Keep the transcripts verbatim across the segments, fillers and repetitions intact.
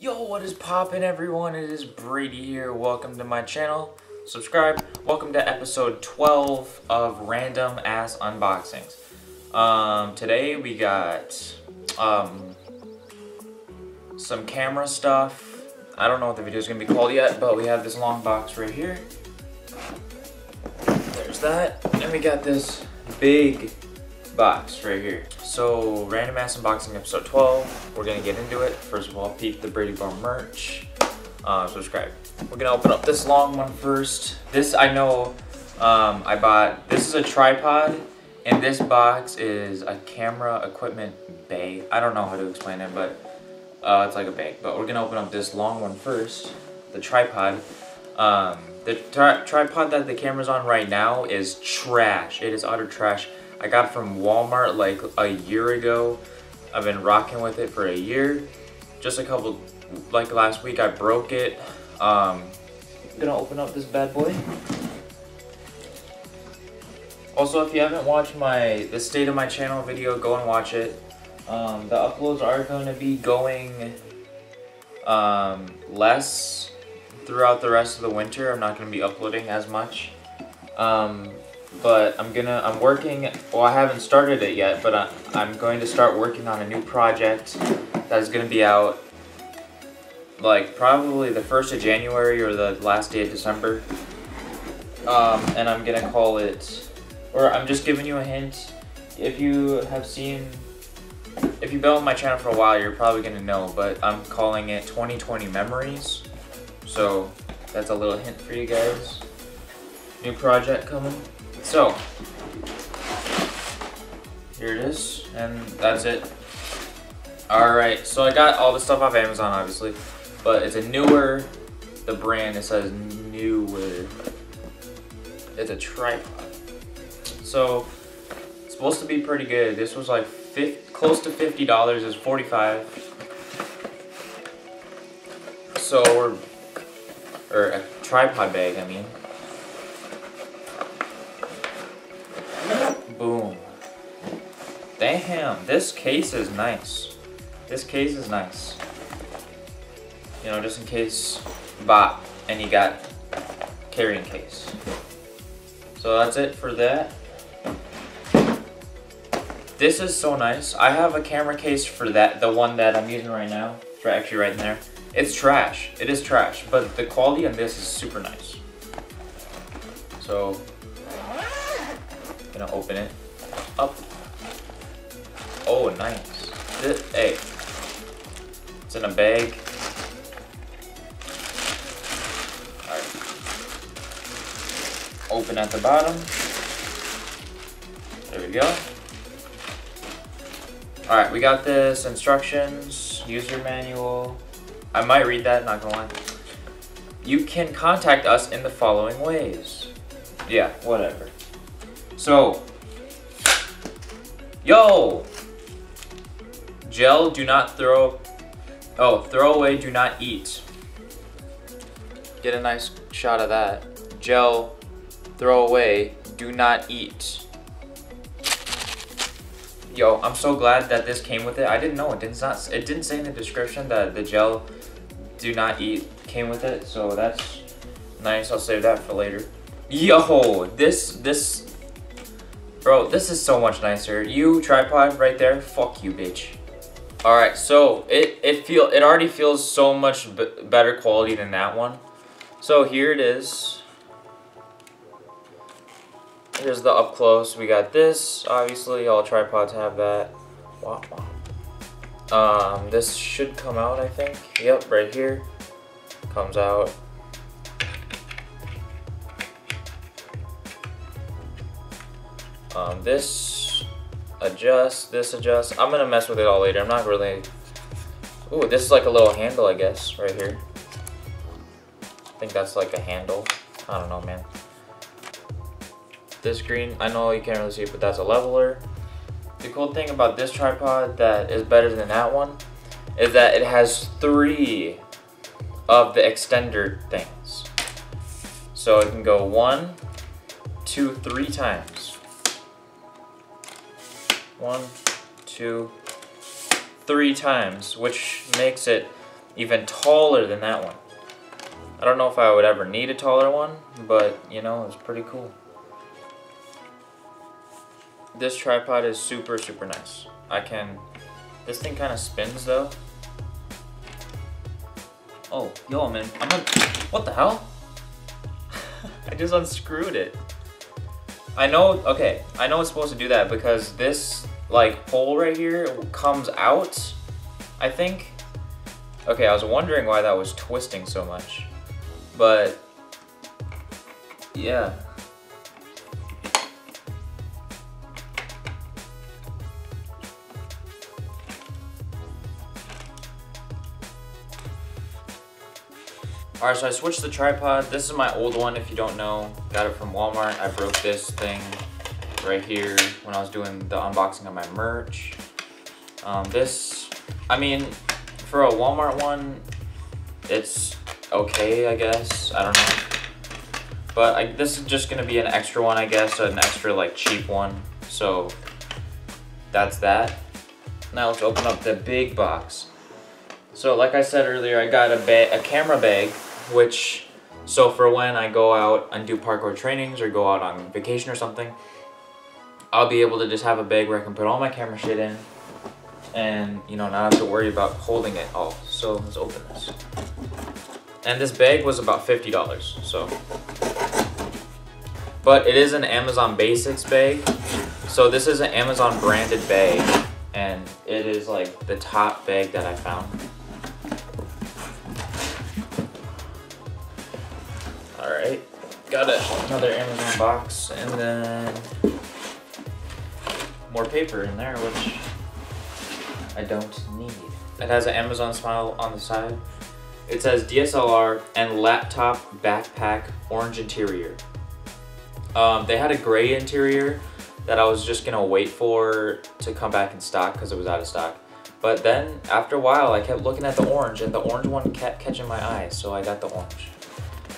Yo, what is poppin' everyone? It is Brady here. Welcome to my channel. Subscribe. Welcome to episode twelve of Random Ass Unboxings. Um, today we got um, some camera stuff. I don't know what the video is going to be called yet, but we have this long box right here. There's that. And we got this big box right here. So, Random Ass Unboxing episode twelve. We're gonna get into it. First of all, peep the Brady Barr merch. Uh, subscribe. We're gonna open up this long one first. This I know um, I bought. This is a tripod, and this box is a camera equipment bay. I don't know how to explain it, but uh, it's like a bag. But we're gonna open up this long one first. The tripod. Um, the tri tripod that the camera's on right now is trash. It is utter trash. I got it from Walmart like a year ago. I've been rocking with it for a year. Just a couple, like last week I broke it. Um, I'm gonna open up this bad boy. Also, if you haven't watched my the state of my channel video, go and watch it. Um, the uploads are gonna be going um, less throughout the rest of the winter. I'm not gonna be uploading as much. Um, But I'm gonna, I'm working, well I haven't started it yet, but I, I'm going to start working on a new project that is gonna be out like probably the first of January or the last day of December. Um, and I'm gonna call it, or I'm just giving you a hint. If you have seen, if you've been on my channel for a while, you're probably gonna know, but I'm calling it twenty twenty Memories. So that's a little hint for you guys. New project coming. So, here it is, and that's it. Alright, so I got all the stuff off Amazon, obviously, but it's a newer, the brand, it says newer. It's a tripod. So, it's supposed to be pretty good. This was like fifty, close to fifty dollars, it's forty-five. So, we're, or a tripod bag, I mean. Boom. Damn, this case is nice. This case is nice. You know, just in case bop and you got carrying case. So that's it for that. This is so nice. I have a camera case for that, the one that I'm using right now. It's right, actually right in there. It's trash. It is trash, but the quality on this is super nice. So gonna open it up. Oh, nice. This, hey, it's in a bag. All right. Open at the bottom. There we go. All right, we got this instructions, user manual. I might read that, not gonna lie. You can contact us in the following ways. Yeah, whatever. So, yo, gel, do not throw, oh, throw away, do not eat. Get a nice shot of that. Gel, throw away, do not eat. Yo, I'm so glad that this came with it. I didn't know, it did not, it didn't say in the description that the gel, do not eat, came with it. So that's nice, I'll save that for later. Yo, this, this. Bro, this is so much nicer. You tripod right there, fuck you, bitch. All right, so it it feel it already feels so much b better quality than that one. So here it is. Here's the up close. We got this. Obviously, all tripods have that. Wow. Um, this should come out, I think. Yep, right here. Comes out. Um, this adjust, this adjust. I'm gonna mess with it all later. I'm not really. Ooh, this is like a little handle, I guess, right here. I think that's like a handle. I don't know, man. This green, I know you can't really see it, but that's a leveler. The cool thing about this tripod that is better than that one is that it has three of the extender things. So it can go one, two, three times. One, two, three times, which makes it even taller than that one. I don't know if I would ever need a taller one, but you know, it's pretty cool. This tripod is super, super nice. I can, this thing kind of spins though. Oh, yo, man, I'm gonna, what the hell? I just unscrewed it. I know, okay, I know it's supposed to do that because this like pole right here comes out, I think. Okay, I was wondering why that was twisting so much, but yeah. Alright, so I switched the tripod. This is my old one, if you don't know. Got it from Walmart. I broke this thing right here when I was doing the unboxing of my merch. Um, this, I mean, for a Walmart one, it's okay, I guess. I don't know. But I, this is just going to be an extra one, I guess. An extra, like, cheap one. So, that's that. Now let's open up the big box. So, like I said earlier, I got a, ba a camera bag. Which, so for when I go out and do parkour trainings or go out on vacation or something, I'll be able to just have a bag where I can put all my camera shit in and, you know, not have to worry about holding it all. So let's open this. And this bag was about fifty dollars, so. But it is an Amazon Basics bag. So this is an Amazon branded bag, and it is like the top bag that I found. Got it. Another Amazon box, and then more paper in there, which I don't need. It has an Amazon smile on the side. It says D S L R and laptop backpack, orange interior. Um, they had a gray interior that I was just gonna wait for to come back in stock because it was out of stock. But then after a while, I kept looking at the orange, and the orange one kept catching my eye, so I got the orange.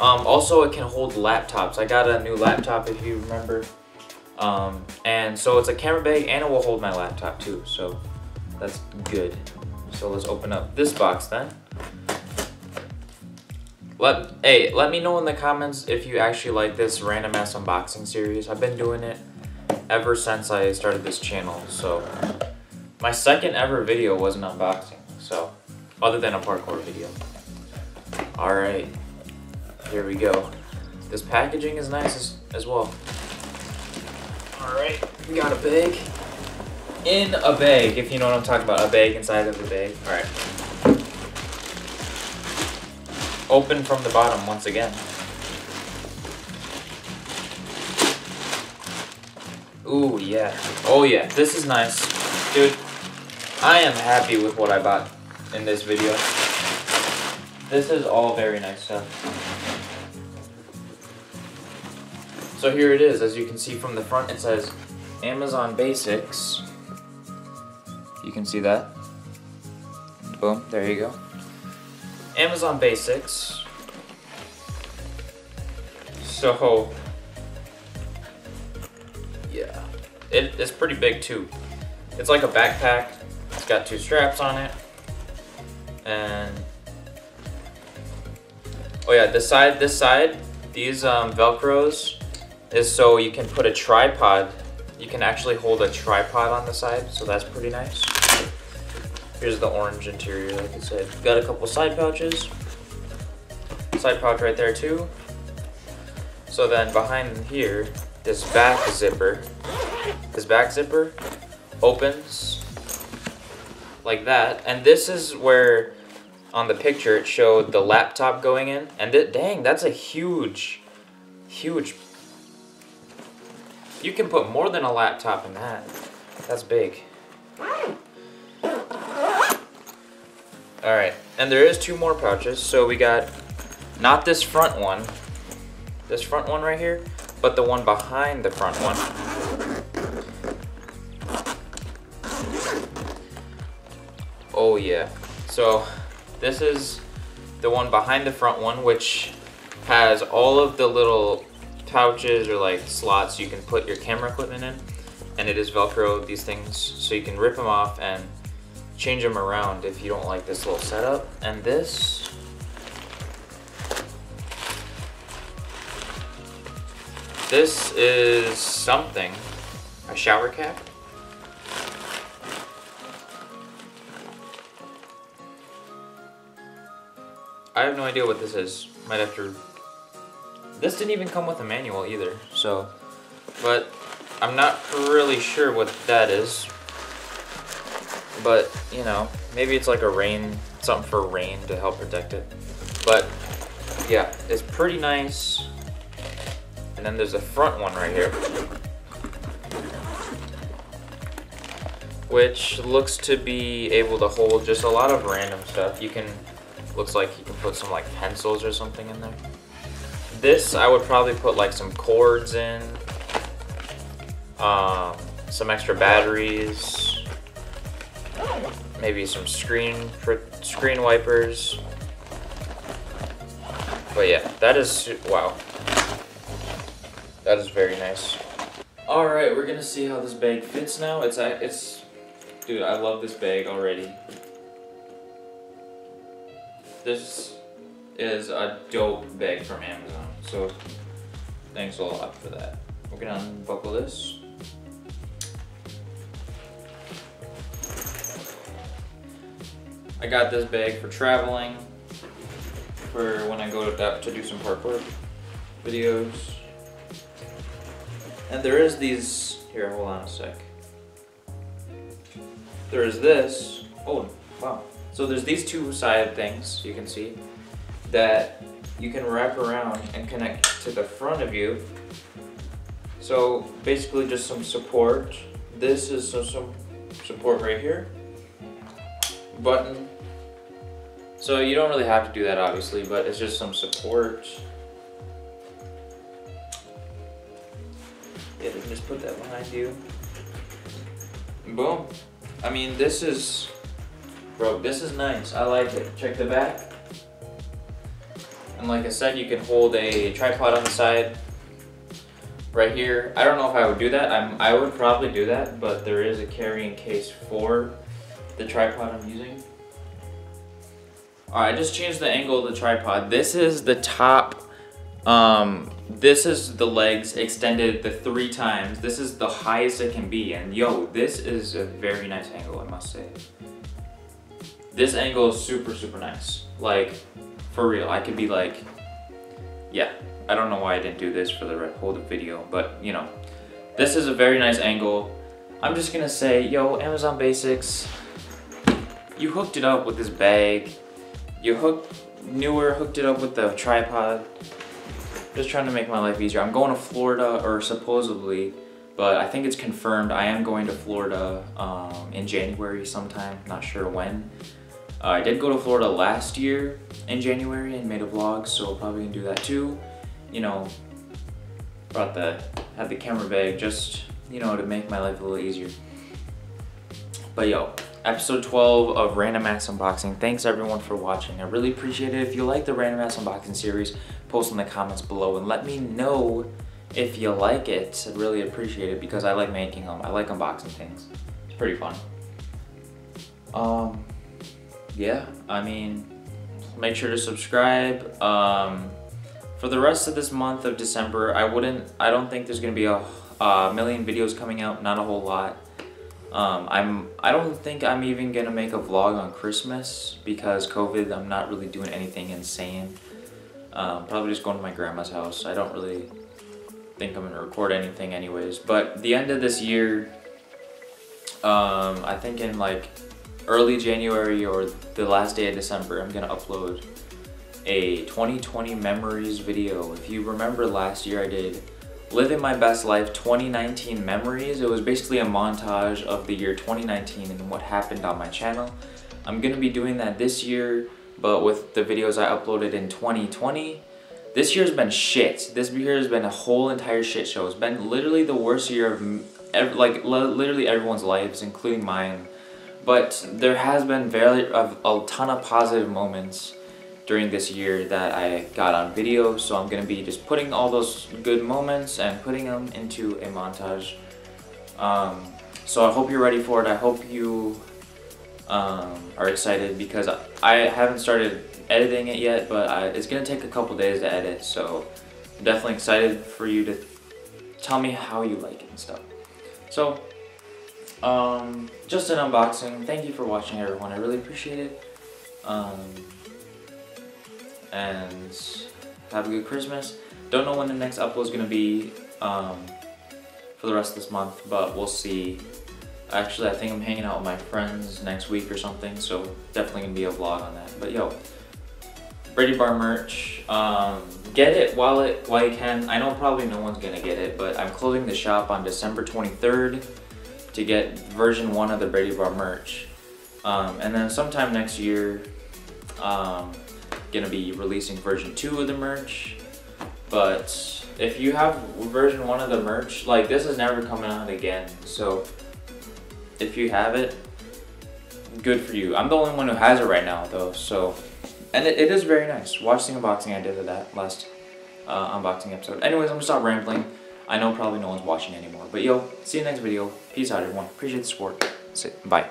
Um, also, it can hold laptops. I got a new laptop, if you remember. Um, and so it's a camera bag, and it will hold my laptop too, so that's good. So let's open up this box then. Let, hey, let me know in the comments if you actually like this random ass unboxing series. I've been doing it ever since I started this channel, so. My second ever video was an unboxing, so, other than a parkour video. All right. Here we go. This packaging is nice as, as well. All right, we got a bag in a bag, if you know what I'm talking about, a bag inside of a bag. All right. Open from the bottom once again. Ooh, yeah. Oh yeah, this is nice. Dude, I am happy with what I bought in this video. This is all very nice stuff. So here it is. As you can see from the front, it says Amazon Basics. You can see that. Boom, there you go. Amazon Basics. So, yeah. It, it's pretty big too. It's like a backpack. It's got two straps on it. And, oh yeah, this side, this side, these um, Velcros, is so you can put a tripod, you can actually hold a tripod on the side, so that's pretty nice. Here's the orange interior, like I said. Got a couple side pouches. Side pouch right there too. So then behind here, this back zipper, this back zipper opens like that. And this is where on the picture it showed the laptop going in. And th dang, that's a huge, huge, you can put more than a laptop in that. That's big. Alright, and there is two more pouches. So we got, not this front one, this front one right here, but the one behind the front one. Oh yeah. So this is the one behind the front one, which has all of the little pouches or like slots you can put your camera equipment in, and it is Velcro, these things, so you can rip them off and change them around if you don't like this little setup. And this, this is something, a shower cap. I have no idea what this is. Might have to, this didn't even come with a manual either, so, but I'm not really sure what that is. But, you know, maybe it's like a rain, something for rain to help protect it. But, yeah, it's pretty nice. And then there's the front one right here, which looks to be able to hold just a lot of random stuff. You can, looks like you can put some like pencils or something in there. This, I would probably put like some cords in, um, some extra batteries. Maybe some screen screen wipers. But yeah, that is, wow. That is very nice. All right, we're gonna see how this bag fits now. It's, it's, dude, I love this bag already. This is a dope bag from Amazon. So thanks a lot for that. We're gonna unbuckle this. I got this bag for traveling, for when I go to, to do some parkour videos. And there is these, here, hold on a sec. There is this, oh, wow. So there's these two side things, you can see, that you can wrap around and connect to the front of you. So basically just some support. This is some, some support right here. Button. So you don't really have to do that, obviously, but it's just some support. Yeah, you can just put that behind you. Boom. I mean, this is, bro, this is nice. I like it. Check the back. And like I said, you can hold a tripod on the side right here. I don't know if I would do that. I'm, I would probably do that, but there is a carrying case for the tripod I'm using. All right, I just changed the angle of the tripod. This is the top, um, this is the legs extended the three times. This is the highest it can be, and yo, this is a very nice angle, I must say. This angle is super, super nice. Like, for real, I could be like, yeah, I don't know why I didn't do this for the whole video, but you know, this is a very nice angle. I'm just gonna say, yo, Amazon Basics, you hooked it up with this bag. You hooked, newer hooked it up with the tripod. Just trying to make my life easier. I'm going to Florida, or supposedly, but I think it's confirmed. I am going to Florida um, in January sometime, not sure when. Uh, I did go to Florida last year in January and made a vlog, so probably gonna do that too. You know, brought the, had the camera bag just, you know, to make my life a little easier. But yo, episode twelve of Random Ass Unboxing. Thanks everyone for watching. I really appreciate it. If you like the Random Ass Unboxing series, post in the comments below and let me know if you like it. I'd really appreciate it because I like making them. I like unboxing things. It's pretty fun. Um, yeah, I mean, make sure to subscribe. Um, for the rest of this month of December, I wouldn't, I don't think there's gonna be a, a million videos coming out, not a whole lot. Um, I'm, I don't think I'm even gonna make a vlog on Christmas because COVID, I'm not really doing anything insane. Um, probably just going to my grandma's house. I don't really think I'm gonna record anything anyways, but the end of this year, um, I think in like early January or the last day of December, I'm gonna upload a twenty twenty memories video. If you remember last year I did Living My Best Life twenty nineteen Memories. It was basically a montage of the year twenty nineteen and what happened on my channel. I'm gonna be doing that this year, but with the videos I uploaded in twenty twenty. This year's been shit. This year has been a whole entire shit show. It's been literally the worst year of, like, literally everyone's lives, including mine. But there has been very, a, a ton of positive moments during this year that I got on video, so I'm gonna be just putting all those good moments and putting them into a montage. Um, so I hope you're ready for it. I hope you um, are excited because I, I haven't started editing it yet, but I, it's going to take a couple days to edit, so I'm definitely excited for you to tell me how you like it and stuff. So, um, just an unboxing. Thank you for watching, everyone. I really appreciate it. Um, and have a good Christmas. Don't know when the next upload is going to be um, for the rest of this month, but we'll see. Actually, I think I'm hanging out with my friends next week or something, so definitely going to be a vlog on that. But yo, Brady Barr merch. Um, get it while it while you can. I know probably no one's going to get it, but I'm closing the shop on December twenty-third to get version one of the Brady Barr merch. Um, and then sometime next year, um, going to be releasing version two of the merch. But if you have version one of the merch, like, this is never coming out again, so if you have it, good for you. I'm the only one who has it right now, though, so. And it, it is very nice. Watch the unboxing I did of that last uh, unboxing episode. Anyways, I'm gonna stop rambling. I know probably no one's watching anymore, but yo, see you next video. Peace out, everyone. Appreciate the support. Bye.